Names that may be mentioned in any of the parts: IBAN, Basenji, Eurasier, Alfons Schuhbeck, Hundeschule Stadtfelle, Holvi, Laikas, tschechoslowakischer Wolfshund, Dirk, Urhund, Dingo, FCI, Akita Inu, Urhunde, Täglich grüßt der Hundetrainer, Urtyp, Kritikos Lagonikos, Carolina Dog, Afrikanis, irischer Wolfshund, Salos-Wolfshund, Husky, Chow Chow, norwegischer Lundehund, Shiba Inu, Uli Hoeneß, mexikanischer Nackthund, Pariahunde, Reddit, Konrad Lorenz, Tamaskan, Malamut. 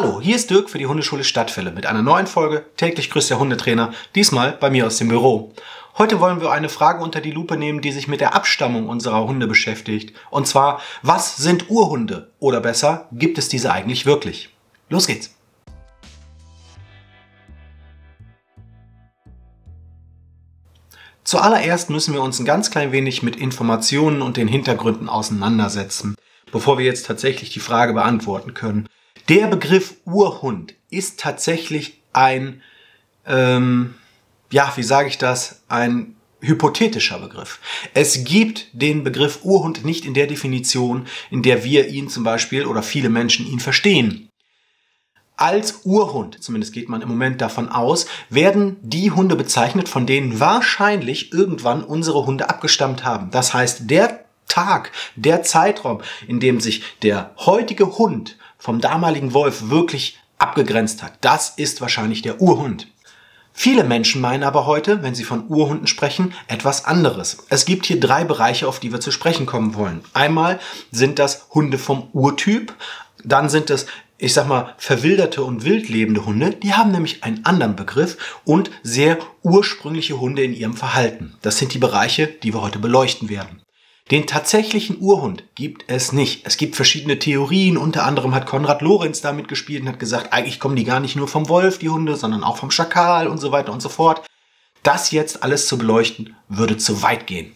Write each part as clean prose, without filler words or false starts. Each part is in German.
Hallo, hier ist Dirk für die Hundeschule Stadtfelle mit einer neuen Folge Täglich grüßt der Hundetrainer, diesmal bei mir aus dem Büro. Heute wollen wir eine Frage unter die Lupe nehmen, die sich mit der Abstammung unserer Hunde beschäftigt. Und zwar, was sind Urhunde? Oder besser, gibt es diese eigentlich wirklich? Los geht's! Zuallererst müssen wir uns ein ganz klein wenig mit Informationen und den Hintergründen auseinandersetzen, bevor wir jetzt tatsächlich die Frage beantworten können. Der Begriff Urhund ist tatsächlich ein, ein hypothetischer Begriff. Es gibt den Begriff Urhund nicht in der Definition, in der wir ihn zum Beispiel oder viele Menschen ihn verstehen. Als Urhund, zumindest geht man im Moment davon aus, werden die Hunde bezeichnet, von denen wahrscheinlich irgendwann unsere Hunde abgestammt haben. Das heißt, der Tag, der Zeitraum, in dem sich der heutige Hund vom damaligen Wolf wirklich abgegrenzt hat. Das ist wahrscheinlich der Urhund. Viele Menschen meinen aber heute, wenn sie von Urhunden sprechen, etwas anderes. Es gibt hier drei Bereiche, auf die wir zu sprechen kommen wollen. Einmal sind das Hunde vom Urtyp, dann sind es, ich sag mal, verwilderte und wildlebende Hunde, die haben nämlich einen anderen Begriff, und sehr ursprüngliche Hunde in ihrem Verhalten. Das sind die Bereiche, die wir heute beleuchten werden. Den tatsächlichen Urhund gibt es nicht. Es gibt verschiedene Theorien, unter anderem hat Konrad Lorenz damit gespielt und hat gesagt, eigentlich kommen die gar nicht nur vom Wolf, die Hunde, sondern auch vom Schakal und so weiter und so fort. Das jetzt alles zu beleuchten, würde zu weit gehen.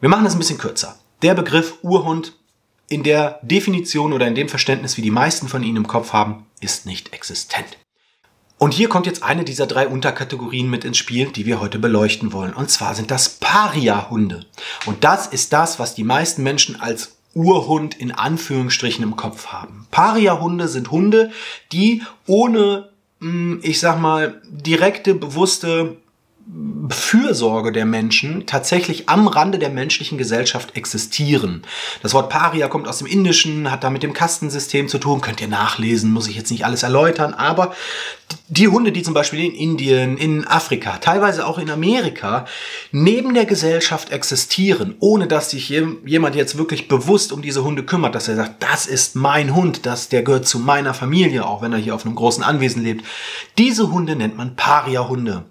Wir machen das ein bisschen kürzer. Der Begriff Urhund in der Definition oder in dem Verständnis, wie die meisten von Ihnen im Kopf haben, ist nicht existent. Und hier kommt jetzt eine dieser drei Unterkategorien mit ins Spiel, die wir heute beleuchten wollen. Und zwar sind das Pariahunde. Und das ist das, was die meisten Menschen als Urhund in Anführungsstrichen im Kopf haben. Pariahunde sind Hunde, die ohne, ich sag mal, direkte, bewusste Fürsorge der Menschen tatsächlich am Rande der menschlichen Gesellschaft existieren. Das Wort Paria kommt aus dem Indischen, hat da mit dem Kastensystem zu tun, könnt ihr nachlesen, muss ich jetzt nicht alles erläutern, aber die Hunde, die zum Beispiel in Indien, in Afrika, teilweise auch in Amerika, neben der Gesellschaft existieren, ohne dass sich jemand jetzt wirklich bewusst um diese Hunde kümmert, dass er sagt, das ist mein Hund, der gehört zu meiner Familie, auch wenn er hier auf einem großen Anwesen lebt. Diese Hunde nennt man Paria-Hunde.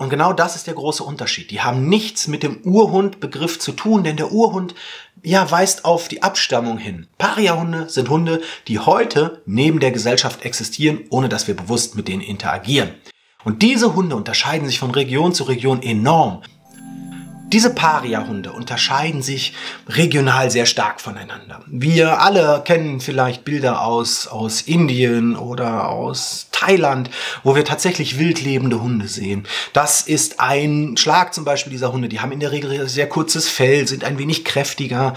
Und genau das ist der große Unterschied. Die haben nichts mit dem Urhund-Begriff zu tun, denn der Urhund, ja, weist auf die Abstammung hin. Pariahunde sind Hunde, die heute neben der Gesellschaft existieren, ohne dass wir bewusst mit denen interagieren. Und diese Hunde unterscheiden sich von Region zu Region enorm. Diese Pariahunde unterscheiden sich regional sehr stark voneinander. Wir alle kennen vielleicht Bilder aus Indien oder aus Thailand, wo wir tatsächlich wildlebende Hunde sehen. Das ist ein Schlag zum Beispiel dieser Hunde. Die haben in der Regel sehr kurzes Fell, sind ein wenig kräftiger.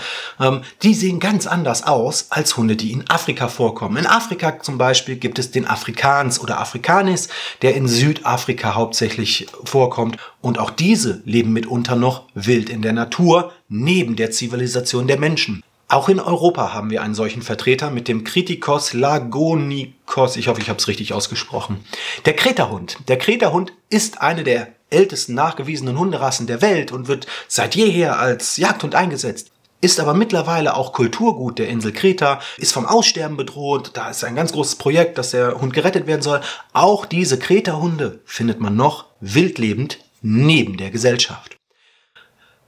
Die sehen ganz anders aus als Hunde, die in Afrika vorkommen. In Afrika zum Beispiel gibt es den Afrikans oder Afrikanis, der in Südafrika hauptsächlich vorkommt. Und auch diese leben mitunter noch wild in der Natur, neben der Zivilisation der Menschen. Auch in Europa haben wir einen solchen Vertreter mit dem Kritikos Lagonikos. Ich hoffe, ich habe es richtig ausgesprochen. Der Kreta-Hund. Der Kreta-Hund ist eine der ältesten nachgewiesenen Hunderassen der Welt und wird seit jeher als Jagdhund eingesetzt. Ist aber mittlerweile auch Kulturgut der Insel Kreta, ist vom Aussterben bedroht, da ist ein ganz großes Projekt, dass der Hund gerettet werden soll. Auch diese Kreta-Hunde findet man noch wildlebend neben der Gesellschaft.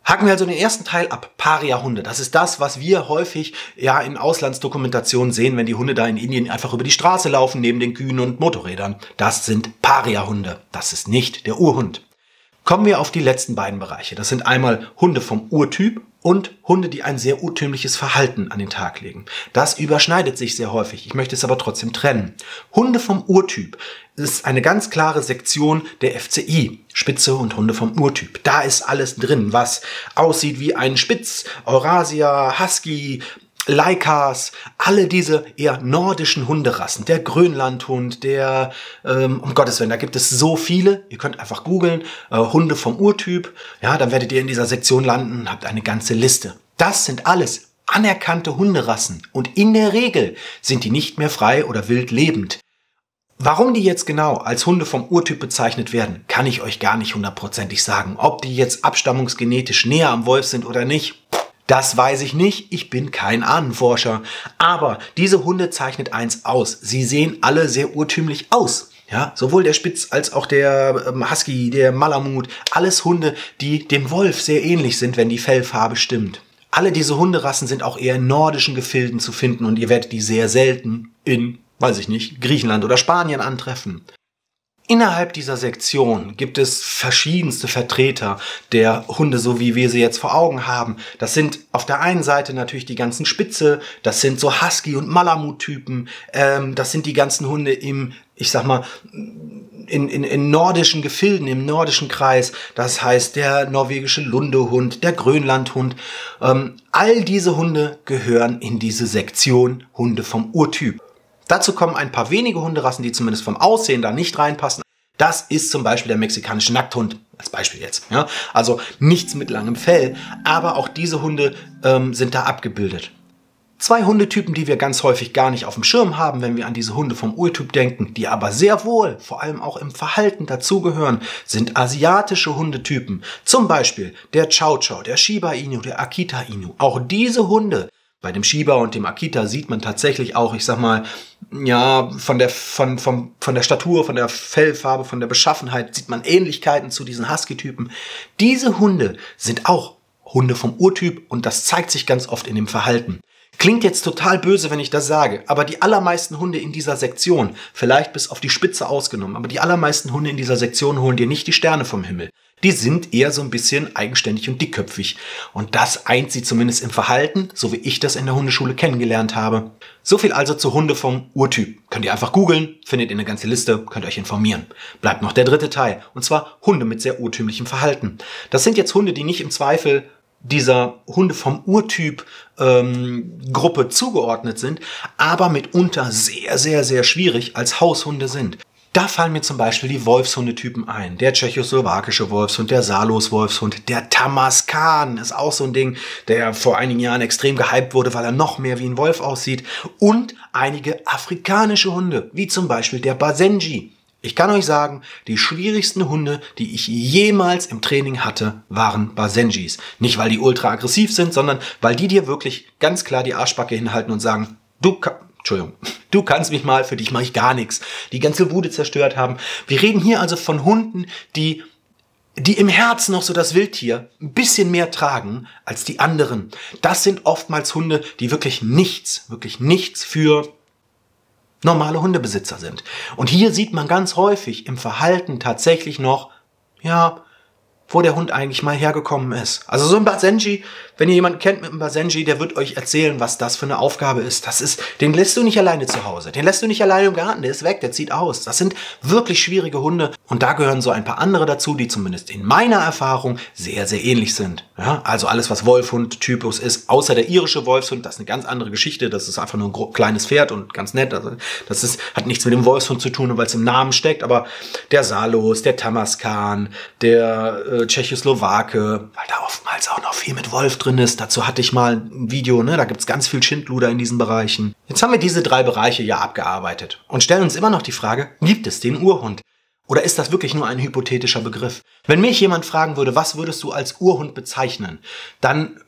Haken wir also den ersten Teil ab. Pariahunde. Das ist das, was wir häufig ja in Auslandsdokumentationen sehen, wenn die Hunde da in Indien einfach über die Straße laufen, neben den Kühen und Motorrädern. Das sind Pariahunde. Das ist nicht der Urhund. Kommen wir auf die letzten beiden Bereiche. Das sind einmal Hunde vom Urtyp und Hunde, die ein sehr urtümliches Verhalten an den Tag legen. Das überschneidet sich sehr häufig. Ich möchte es aber trotzdem trennen. Hunde vom Urtyp ist eine ganz klare Sektion der FCI. Spitze und Hunde vom Urtyp. Da ist alles drin, was aussieht wie ein Spitz, Eurasier, Husky, Laikas, alle diese eher nordischen Hunderassen, der Grönlandhund, der, um Gottes Willen, da gibt es so viele, ihr könnt einfach googeln, Hunde vom Urtyp, ja, dann werdet ihr in dieser Sektion landen und habt eine ganze Liste. Das sind alles anerkannte Hunderassen und in der Regel sind die nicht mehr frei oder wild lebend. Warum die jetzt genau als Hunde vom Urtyp bezeichnet werden, kann ich euch gar nicht hundertprozentig sagen. Ob die jetzt abstammungsgenetisch näher am Wolf sind oder nicht, Das weiß ich nicht, ich bin kein Ahnenforscher. Aber diese Hunde zeichnet eins aus. Sie sehen alle sehr urtümlich aus. Ja, sowohl der Spitz als auch der Husky, der Malamut, alles Hunde, die dem Wolf sehr ähnlich sind, wenn die Fellfarbe stimmt. Alle diese Hunderassen sind auch eher in nordischen Gefilden zu finden und ihr werdet die sehr selten in, weiß ich nicht, Griechenland oder Spanien antreffen. Innerhalb dieser Sektion gibt es verschiedenste Vertreter der Hunde, so wie wir sie jetzt vor Augen haben. Das sind auf der einen Seite natürlich die ganzen Spitze, das sind so Husky- und Malamut-Typen, das sind die ganzen Hunde im, ich sag mal, in nordischen Gefilden, im nordischen Kreis. Das heißt, der norwegische Lundehund, der Grönlandhund. All diese Hunde gehören in diese Sektion Hunde vom Urtyp. Dazu kommen ein paar wenige Hunderassen, die zumindest vom Aussehen da nicht reinpassen. Das ist zum Beispiel der mexikanische Nackthund, als Beispiel jetzt. Ja? Also nichts mit langem Fell, aber auch diese Hunde sind da abgebildet. Zwei Hundetypen, die wir ganz häufig gar nicht auf dem Schirm haben, wenn wir an diese Hunde vom Urtyp denken, die aber sehr wohl, vor allem auch im Verhalten dazugehören, sind asiatische Hundetypen. Zum Beispiel der Chow Chow, der Shiba Inu, der Akita Inu. Auch diese Hunde. Bei dem Shiba und dem Akita sieht man tatsächlich auch, ich sag mal, ja, von der Statur, von der Fellfarbe, von der Beschaffenheit sieht man Ähnlichkeiten zu diesen Husky-Typen. Diese Hunde sind auch Hunde vom Urtyp und das zeigt sich ganz oft in dem Verhalten. Klingt jetzt total böse, wenn ich das sage, aber die allermeisten Hunde in dieser Sektion, vielleicht bis auf die Spitze ausgenommen, aber die allermeisten Hunde in dieser Sektion holen dir nicht die Sterne vom Himmel. Die sind eher so ein bisschen eigenständig und dickköpfig. Und das eint sie zumindest im Verhalten, so wie ich das in der Hundeschule kennengelernt habe. So viel also zu Hunde vom Urtyp. Könnt ihr einfach googeln, findet ihr eine ganze Liste, könnt euch informieren. Bleibt noch der dritte Teil, und zwar Hunde mit sehr urtümlichem Verhalten. Das sind jetzt Hunde, die nicht im Zweifel dieser Hunde vom Urtyp Gruppe zugeordnet sind, aber mitunter sehr, sehr, sehr schwierig als Haushunde sind. Da fallen mir zum Beispiel die Wolfshundetypen ein. Der tschechoslowakische Wolfshund, der Salos-Wolfshund, der Tamaskan ist auch so ein Ding, der vor einigen Jahren extrem gehypt wurde, weil er noch mehr wie ein Wolf aussieht. Und einige afrikanische Hunde, wie zum Beispiel der Basenji. Ich kann euch sagen, die schwierigsten Hunde, die ich jemals im Training hatte, waren Basenjis. Nicht, weil die ultra aggressiv sind, sondern weil die dir wirklich ganz klar die Arschbacke hinhalten und sagen, du kannst mich mal, für dich mache ich gar nichts. Die ganze Bude zerstört haben. Wir reden hier also von Hunden, die im Herzen noch so das Wildtier ein bisschen mehr tragen als die anderen. Das sind oftmals Hunde, die wirklich nichts für normale Hundebesitzer sind. Und hier sieht man ganz häufig im Verhalten tatsächlich noch, ja, wo der Hund eigentlich mal hergekommen ist. Also so ein Basenji, wenn ihr jemanden kennt mit einem Basenji, der wird euch erzählen, was das für eine Aufgabe ist. Das ist, den lässt du nicht alleine zu Hause, den lässt du nicht alleine im Garten, der ist weg, der zieht aus. Das sind wirklich schwierige Hunde und da gehören so ein paar andere dazu, die zumindest in meiner Erfahrung sehr, sehr ähnlich sind. Ja, also alles, was Wolfhund-Typus ist, außer der irische Wolfshund, das ist eine ganz andere Geschichte, das ist einfach nur ein kleines Pferd und ganz nett. Also das ist, hat nichts mit dem Wolfshund zu tun, weil es im Namen steckt, aber der Salos, der Tamaskan, der Tschechoslowake, weil da oftmals auch noch viel mit Wolf drin ist. Dazu hatte ich mal ein Video, ne? Da gibt es ganz viel Schindluder in diesen Bereichen. Jetzt haben wir diese drei Bereiche ja abgearbeitet und stellen uns immer noch die Frage, gibt es den Urhund? Oder ist das wirklich nur ein hypothetischer Begriff? Wenn mich jemand fragen würde, was würdest du als Urhund bezeichnen, dann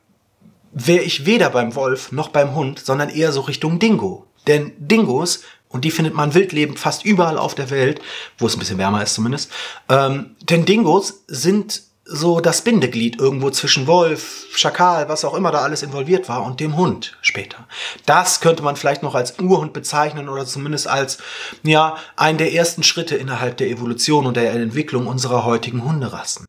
wäre ich weder beim Wolf noch beim Hund, sondern eher so Richtung Dingo. Denn Dingos, und die findet man wildlebend fast überall auf der Welt, wo es ein bisschen wärmer ist zumindest. Denn Dingos sind so das Bindeglied irgendwo zwischen Wolf, Schakal, was auch immer da alles involviert war, und dem Hund später. Das könnte man vielleicht noch als Urhund bezeichnen oder zumindest als, ja, einen der ersten Schritte innerhalb der Evolution und der Entwicklung unserer heutigen Hunderassen.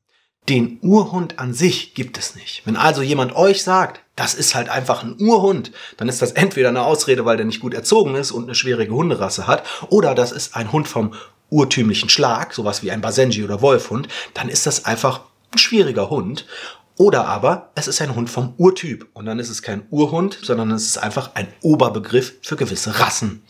Den Urhund an sich gibt es nicht. Wenn also jemand euch sagt, das ist halt einfach ein Urhund, dann ist das entweder eine Ausrede, weil der nicht gut erzogen ist und eine schwierige Hunderasse hat, oder das ist ein Hund vom urtümlichen Schlag, sowas wie ein Basenji oder Wolfhund, dann ist das einfach ein schwieriger Hund. Oder aber es ist ein Hund vom Urtyp und dann ist es kein Urhund, sondern es ist einfach ein Oberbegriff für gewisse Rassen.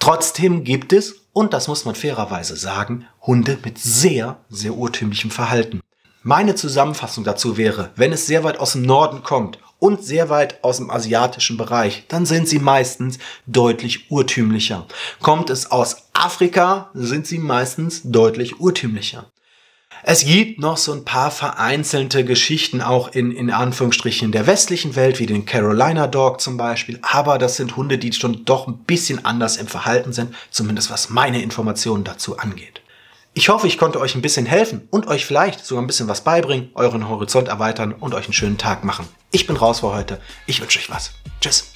Trotzdem gibt es, und das muss man fairerweise sagen, Hunde mit sehr, sehr urtümlichem Verhalten. Meine Zusammenfassung dazu wäre, wenn es sehr weit aus dem Norden kommt und sehr weit aus dem asiatischen Bereich, dann sind sie meistens deutlich urtümlicher. Kommt es aus Afrika, sind sie meistens deutlich urtümlicher. Es gibt noch so ein paar vereinzelte Geschichten, auch in Anführungsstrichen in der westlichen Welt, wie den Carolina Dog zum Beispiel. Aber das sind Hunde, die schon doch ein bisschen anders im Verhalten sind, zumindest was meine Informationen dazu angeht. Ich hoffe, ich konnte euch ein bisschen helfen und euch vielleicht sogar ein bisschen was beibringen, euren Horizont erweitern und euch einen schönen Tag machen. Ich bin raus für heute. Ich wünsche euch was. Tschüss.